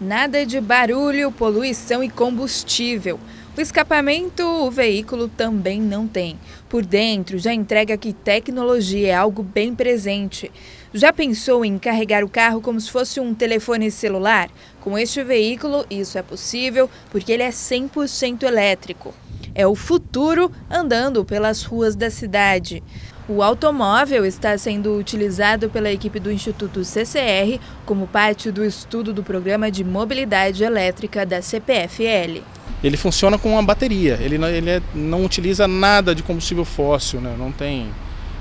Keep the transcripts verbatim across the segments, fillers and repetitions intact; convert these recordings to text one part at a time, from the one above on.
Nada de barulho, poluição e combustível. O escapamento o veículo também não tem. Por dentro, já entrega que tecnologia é algo bem presente. Já pensou em carregar o carro como se fosse um telefone celular? Com este veículo, isso é possível porque ele é cem por cento elétrico. É o futuro andando pelas ruas da cidade. O automóvel está sendo utilizado pela equipe do Instituto C C R como parte do estudo do Programa de Mobilidade Elétrica da C P F L. Ele funciona com uma bateria, ele não, ele não utiliza nada de combustível fóssil, né? Não tem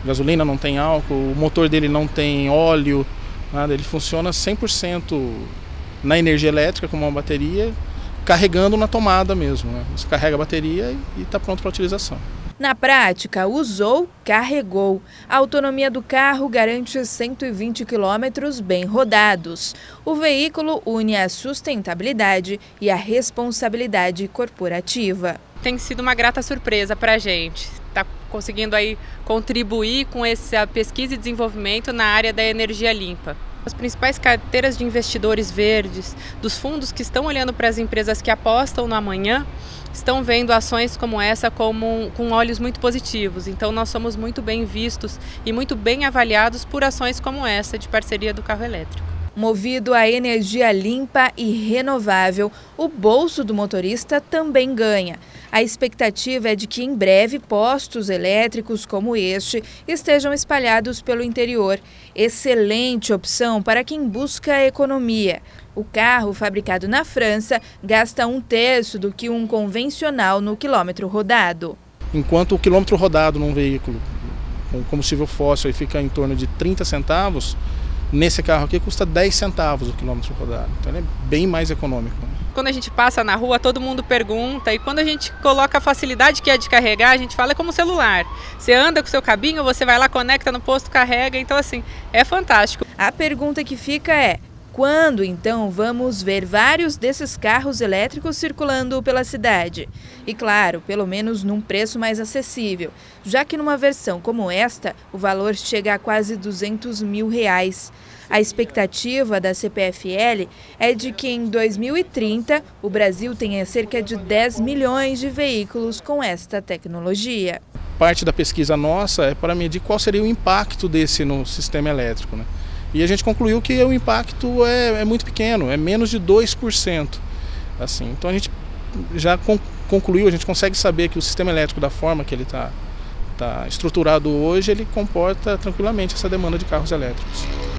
gasolina, não tem álcool, o motor dele não tem óleo, nada. Ele funciona cem por cento na energia elétrica como uma bateria, carregando na tomada mesmo, né? Você carrega a bateria e está pronto para utilização. Na prática, usou, carregou. A autonomia do carro garante cento e vinte quilômetros bem rodados. O veículo une a sustentabilidade e a responsabilidade corporativa. Tem sido uma grata surpresa para a gente. Está conseguindo aí contribuir com essa pesquisa e desenvolvimento na área da energia limpa. As principais carteiras de investidores verdes, dos fundos que estão olhando para as empresas que apostam no amanhã, estão vendo ações como essa como, com olhos muito positivos. Então nós somos muito bem vistos e muito bem avaliados por ações como essa de parceria do carro elétrico. Movido a energia limpa e renovável, o bolso do motorista também ganha. A expectativa é de que em breve postos elétricos como este estejam espalhados pelo interior. Excelente opção para quem busca a economia. O carro fabricado na França gasta um terço do que um convencional no quilômetro rodado. Enquanto o quilômetro rodado num veículo com combustível fóssil fica em torno de trinta centavos, nesse carro aqui custa dez centavos o quilômetro rodado, então ele é bem mais econômico. Quando a gente passa na rua, todo mundo pergunta, e quando a gente coloca a facilidade que é de carregar, a gente fala é como celular. Você anda com o seu cabinho, você vai lá, conecta no posto, carrega, então assim, é fantástico. A pergunta que fica é, quando então vamos ver vários desses carros elétricos circulando pela cidade? E claro, pelo menos num preço mais acessível, já que numa versão como esta, o valor chega a quase duzentos mil reais. A expectativa da C P F L é de que em dois mil e trinta o Brasil tenha cerca de dez milhões de veículos com esta tecnologia. Parte da pesquisa nossa é para medir qual seria o impacto desse no sistema elétrico, né? E a gente concluiu que o impacto é, é muito pequeno, é menos de dois por cento. Assim. Então a gente já concluiu, a gente consegue saber que o sistema elétrico, da forma que ele está tá estruturado hoje, ele comporta tranquilamente essa demanda de carros elétricos.